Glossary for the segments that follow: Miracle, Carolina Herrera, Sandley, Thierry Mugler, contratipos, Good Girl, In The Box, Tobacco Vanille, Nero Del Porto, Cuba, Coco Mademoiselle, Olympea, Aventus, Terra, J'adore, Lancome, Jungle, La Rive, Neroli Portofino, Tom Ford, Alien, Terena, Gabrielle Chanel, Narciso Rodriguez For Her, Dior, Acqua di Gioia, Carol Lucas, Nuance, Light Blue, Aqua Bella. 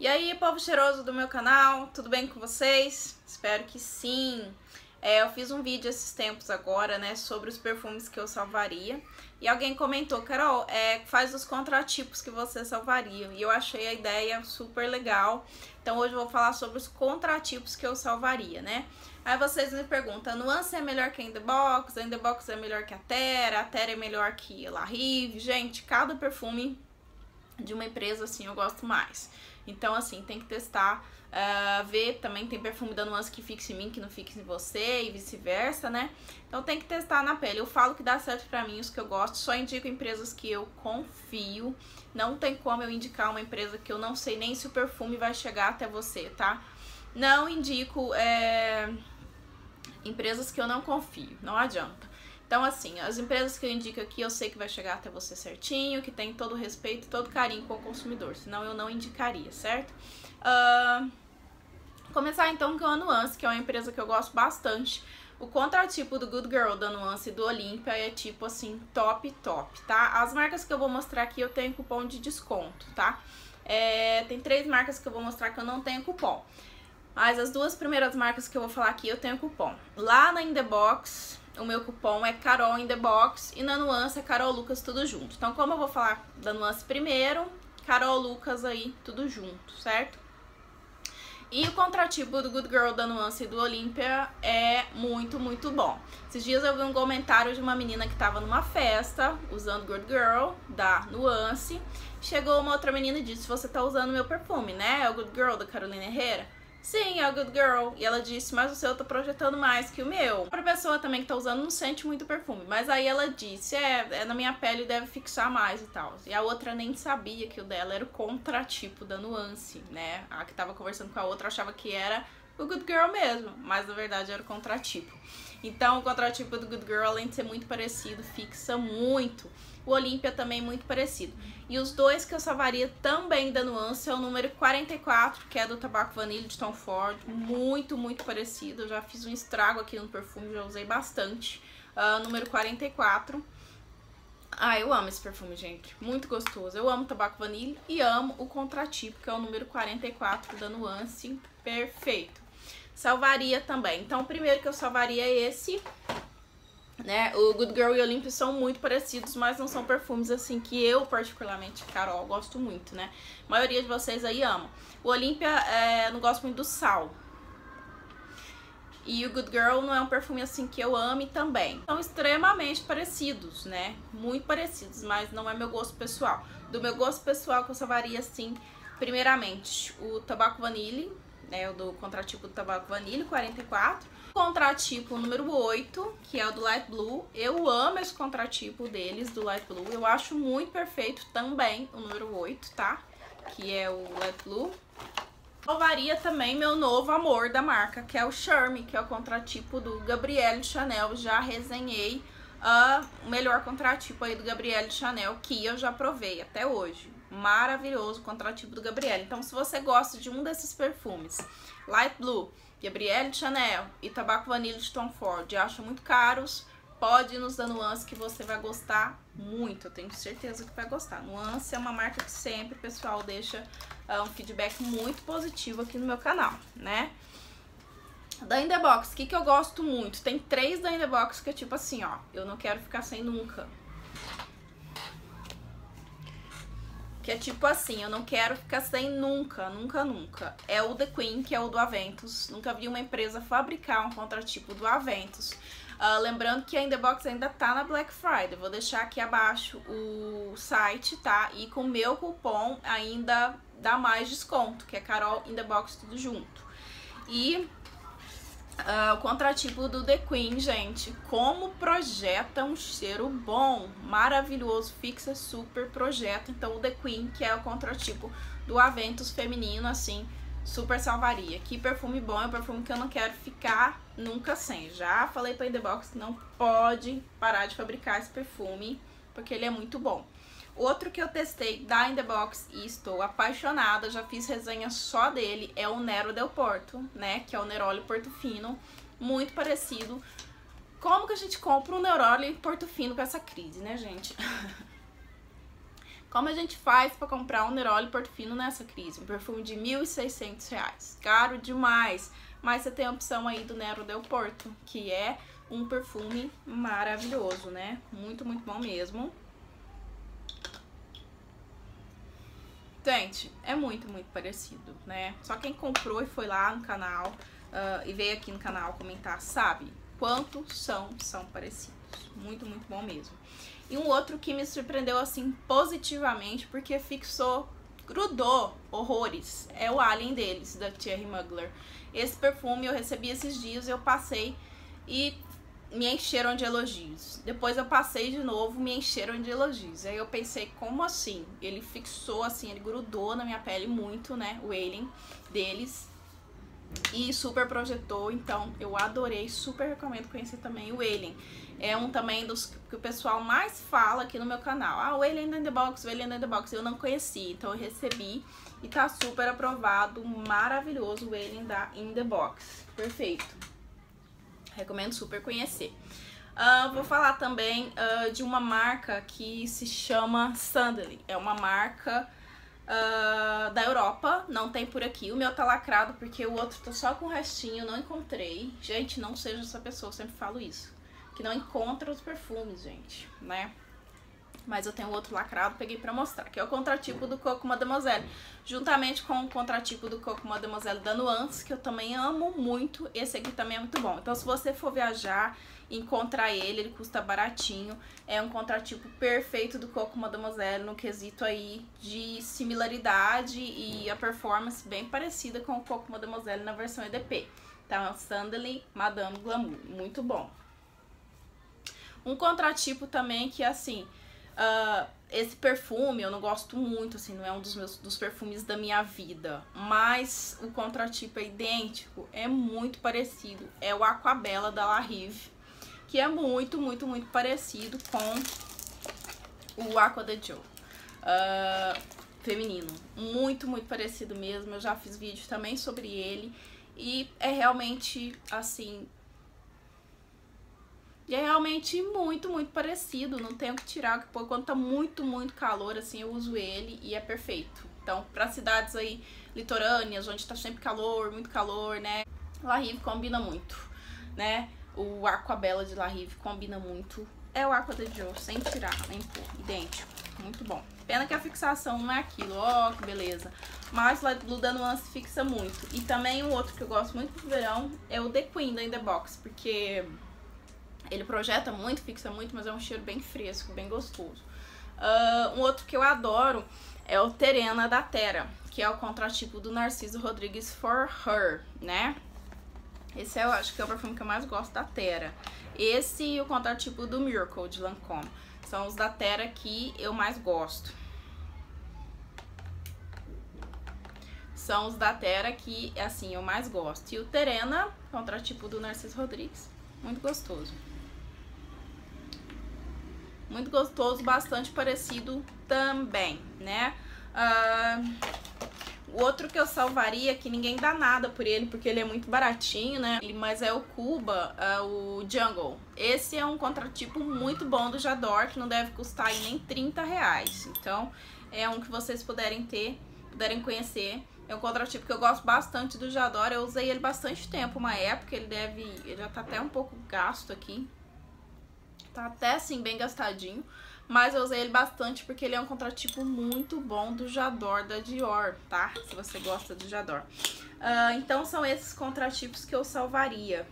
E aí, povo cheiroso do meu canal, tudo bem com vocês? Espero que sim! Eu fiz um vídeo esses tempos agora, né, sobre os perfumes que eu salvaria. E alguém comentou, Carol, faz os contratipos que você salvaria. E eu achei a ideia super legal. Então hoje eu vou falar sobre os contratipos que eu salvaria, né? Aí vocês me perguntam, a Nuance é melhor que a In The Box? A In The Box é melhor que a Terra é melhor que a La Rive? Gente, cada perfume de uma empresa, assim, eu gosto mais. Então, assim, tem que testar, ver, também tem perfume da Nuance que fixa em mim, que não fixa em você e vice-versa, né? Então tem que testar na pele. Eu falo que dá certo pra mim os que eu gosto, só indico empresas que eu confio. Não tem como eu indicar uma empresa que eu não sei nem se o perfume vai chegar até você, tá? Não indico empresas que eu não confio, não adianta. Então, assim, as empresas que eu indico aqui, eu sei que vai chegar até você certinho, que tem todo o respeito, todo carinho com o consumidor, senão eu não indicaria, certo? Começar, então, com a Nuance, que é uma empresa que eu gosto bastante. O contratipo do Good Girl, da Nuance e do Olympea é, tipo, assim, top, top, tá? As marcas que eu vou mostrar aqui, eu tenho cupom de desconto, tá? Tem três marcas que eu vou mostrar que eu não tenho cupom. Mas as duas primeiras marcas que eu vou falar aqui, eu tenho cupom. Lá na In The Box, o meu cupom é Carol In The Box e na Nuance é Carol Lucas tudo junto. Então, como eu vou falar da Nuance primeiro, Carol Lucas aí tudo junto, certo? E o contratipo do Good Girl, da Nuance e do Olympea é muito, muito bom. Esses dias eu vi um comentário de uma menina que tava numa festa usando Good Girl, da Nuance. Chegou uma outra menina e disse, você tá usando meu perfume, né? É o Good Girl, da Carolina Herrera? Sim, é a Good Girl. E ela disse, mas o seu eu tô projetando mais que o meu. Outra pessoa também que tá usando não sente muito perfume. Mas aí ela disse, na minha pele deve fixar mais e tal. E a outra nem sabia que o dela era o contratipo da Nuance, né? A que tava conversando com a outra achava que era o Good Girl mesmo, mas na verdade era o contratipo. Então o contratipo do Good Girl, além de ser muito parecido, fixa muito. O Olympea também muito parecido. E os dois que eu salvaria também da Nuance é o número 44, que é do Tobacco Vanille de Tom Ford. Muito, muito parecido. Eu já fiz um estrago aqui no perfume, já usei bastante. Número 44. Ah, eu amo esse perfume, gente. Muito gostoso. Eu amo Tobacco Vanille e amo o contratipo, que é o número 44 da Nuance. Perfeito. Salvaria também. Então, o primeiro que eu salvaria é esse, né? O Good Girl e o Olympea são muito parecidos, mas não são perfumes assim que eu, particularmente, Carol, gosto muito, né? A maioria de vocês aí ama. O Olympea, não gosto muito do sal. E o Good Girl não é um perfume assim que eu ame também. São extremamente parecidos, né? Muito parecidos, mas não é meu gosto pessoal. Do meu gosto pessoal que eu salvaria, assim, primeiramente, o Tobacco Vanille, né, o do contratipo do Tobacco Vanille, 44. Contratipo número 8, que é o do Light Blue. Eu amo esse contratipo deles, do Light Blue. Eu acho muito perfeito também o número 8, tá? Que é o Light Blue. Salvaria também meu novo amor da marca, que é o Charme, que é o contratipo do Gabrielle Chanel. Já resenhei o melhor contratipo aí do Gabrielle Chanel, que eu já provei até hoje. Maravilhoso o contratipo do Gabrielle. Então, se você gosta de um desses perfumes, Light Blue, Gabrielle Chanel e Tobacco Vanille de Tom Ford, acha muito caros, pode ir nos da Nuance que você vai gostar muito. Eu tenho certeza que vai gostar. Nuance é uma marca que sempre o pessoal deixa um feedback muito positivo aqui no meu canal, né? Da In The Box, o que eu gosto muito? Tem três da In The Box que é tipo assim, ó, eu não quero ficar sem nunca. Que é tipo assim, eu não quero ficar sem nunca, nunca, nunca. É o The Queen, que é o do Aventus. Nunca vi uma empresa fabricar um contratipo do Aventus. Lembrando que a In The Box ainda tá na Black Friday. Vou deixar aqui abaixo o site, tá? E com o meu cupom ainda dá mais desconto, que é Carol In The Box tudo junto. E o contratipo do The Queen, gente, como projeta um cheiro bom, maravilhoso, fixa, super projeta. Então o The Queen, que é o contratipo do Aventus feminino, assim, super salvaria. Que perfume bom, é um perfume que eu não quero ficar nunca sem. Já falei pra In The Box que não pode parar de fabricar esse perfume, porque ele é muito bom. Outro que eu testei da In The Box e estou apaixonada, já fiz resenha só dele, é o Nero Del Porto, né? Que é o Neroli Portofino, muito parecido. Como que a gente compra um Neroli Portofino com essa crise, né, gente? Como a gente faz para comprar um Neroli Portofino nessa crise? Um perfume de R$ 1.600, caro demais. Mas você tem a opção aí do Nero Del Porto, que é um perfume maravilhoso, né? Muito, muito bom mesmo. Gente, é muito, muito parecido, né? Só quem comprou e foi lá no canal e veio aqui no canal comentar, sabe? Quanto são parecidos. Muito, muito bom mesmo. E um outro que me surpreendeu, assim, positivamente, porque fixou, grudou horrores, é o Alien deles, da Thierry Mugler. Esse perfume eu recebi esses dias, eu passei e me encheram de elogios. Depois eu passei de novo, me encheram de elogios. Aí eu pensei, como assim? Ele fixou, assim, ele grudou na minha pele muito, né, o Alien deles. E super projetou, então eu adorei, super recomendo conhecer também o Alien. É um também dos que o pessoal mais fala aqui no meu canal. Ah, o Alien In The Box, o Alien In The Box, eu não conheci, então eu recebi e tá super aprovado, maravilhoso o Alien da In The Box, perfeito. Recomendo super conhecer. Vou falar também de uma marca que se chama Sandley, é uma marca... da Europa, não tem por aqui. O meu tá lacrado porque o outro tá só com o restinho, não encontrei. Gente, não seja essa pessoa, eu sempre falo isso, que não encontra os perfumes, gente, né? Mas eu tenho o outro lacrado, peguei pra mostrar, que é o contratipo do Coco Mademoiselle, juntamente com o contratipo do Coco Mademoiselle da Nuance, que eu também amo muito. Esse aqui também é muito bom. Então se você for viajar, encontrar ele, ele custa baratinho, é um contratipo perfeito do Coco Mademoiselle no quesito aí de similaridade e a performance bem parecida com o Coco Mademoiselle na versão EDP. Então é o Sandley Madame Glamour, muito bom. Um contratipo também que assim, esse perfume eu não gosto muito, assim, não é um dos perfumes da minha vida, mas o contratipo é idêntico, é muito parecido, é o Aqua Bella da La Rive, que é muito, muito, muito parecido com o Acqua di Gioia feminino. Muito, muito parecido mesmo. Eu já fiz vídeo também sobre ele. E é realmente, assim... E é realmente muito, muito parecido. Não tenho que tirar, porque quando tá muito, muito calor, assim, eu uso ele e é perfeito. Então, pra cidades aí litorâneas, onde tá sempre calor, muito calor, né? La Rive combina muito, né? O Aqua Bella de La Rive combina muito. É o Aqua di Gioia, sem tirar, nem pôr, idêntico. Muito bom. Pena que a fixação não é aquilo, ó, que beleza. Mas o Light Blue da Nuance fixa muito. E também o outro que eu gosto muito pro verão é o The Queen da In The Box, porque ele projeta muito, fixa muito, mas é um cheiro bem fresco, bem gostoso. Um outro que eu adoro é o Terena da Terra, que é o contratipo do Narciso Rodriguez For Her, né? Esse eu acho que é o perfume que eu mais gosto da Terra. Esse e o contratipo do Miracle, de Lancome. São os da Terra que eu mais gosto. São os da Terra que, assim, eu mais gosto. E o Terena, contratipo do Narciso Rodriguez. Muito gostoso. Muito gostoso, bastante parecido também, né? O outro que eu salvaria, que ninguém dá nada por ele, porque ele é muito baratinho, né? Mas é o Cuba, o Jungle. Esse é um contratipo muito bom do J'adore, que não deve custar aí nem R$30. Então, é um que vocês puderem conhecer. É um contratipo que eu gosto bastante do J'adore. Eu usei ele bastante tempo, uma época. Ele já tá até um pouco gasto aqui. Tá até, assim, bem gastadinho. Mas eu usei ele bastante porque ele é um contratipo muito bom do J'adore da Dior, tá? Se você gosta do J'adore. Então são esses contratipos que eu salvaria.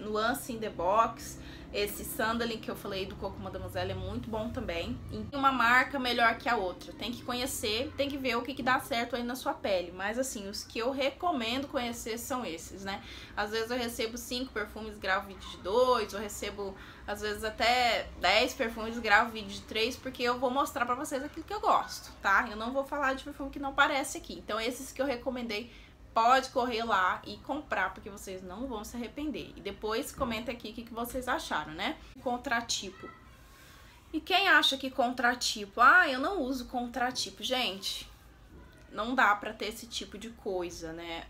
Nuance In The Box, esse Sandalin que eu falei do Coco Mademoiselle é muito bom também. E uma marca melhor que a outra. Tem que conhecer, tem que ver o que dá certo aí na sua pele. Mas assim, os que eu recomendo conhecer são esses, né? Às vezes eu recebo 5 perfumes, gravo vídeo de 2, eu recebo... Às vezes até 10 perfumes, gravo vídeo de 3, porque eu vou mostrar pra vocês aquilo que eu gosto, tá? Eu não vou falar de perfume que não aparece aqui. Então esses que eu recomendei, pode correr lá e comprar, porque vocês não vão se arrepender. E depois comenta aqui o que vocês acharam, né? Contratipo. E quem acha que contratipo... Ah, eu não uso contratipo. Gente, não dá pra ter esse tipo de coisa, né?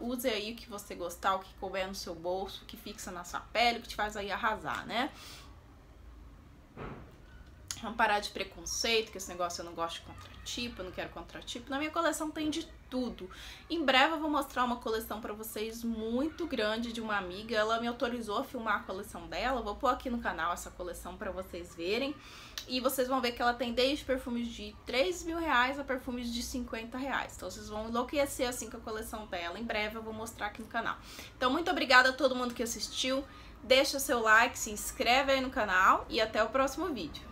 Use aí o que você gostar, o que couber no seu bolso, o que fixa na sua pele, o que te faz aí arrasar, né? Vamos parar de preconceito, que esse negócio eu não gosto de contratipo, eu não quero contratipo. Na minha coleção tem de tudo. Em breve eu vou mostrar uma coleção pra vocês muito grande de uma amiga. Ela me autorizou a filmar a coleção dela. Eu vou pôr aqui no canal essa coleção pra vocês verem. E vocês vão ver que ela tem desde perfumes de R$3.000 a perfumes de R$50. Então vocês vão enlouquecer assim com a coleção dela. Em breve eu vou mostrar aqui no canal. Então muito obrigada a todo mundo que assistiu. Deixa seu like, se inscreve aí no canal e até o próximo vídeo.